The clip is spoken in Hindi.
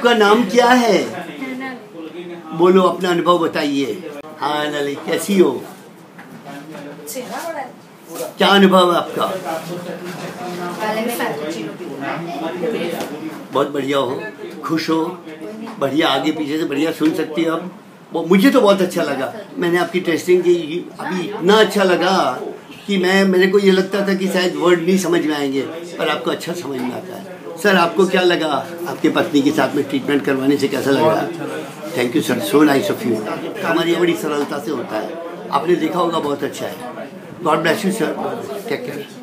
आपका नाम क्या है? बोलो, अपना अनुभव बताइए। हाँ लाली, कैसी हो? क्या अनुभव है आपका? बहुत बढ़िया हो, खुश हो, बढ़िया, आगे पीछे से बढ़िया सुन सकती हो आप। वो मुझे तो बहुत अच्छा लगा, मैंने आपकी टेस्टिंग की, अभी इतना अच्छा लगा कि मेरे को ये लगता था कि शायद वर्ड नहीं समझ में आएंगे, पर आपको अच्छा समझ में आता है। सर, आपको क्या लगा आपके पत्नी के साथ में ट्रीटमेंट करवाने से? कैसा लगा? Thank you sir, so nice of you. हमारी बड़ी सरलता से होता है, आपने देखा होगा, बहुत अच्छा है। God bless you sir, take care.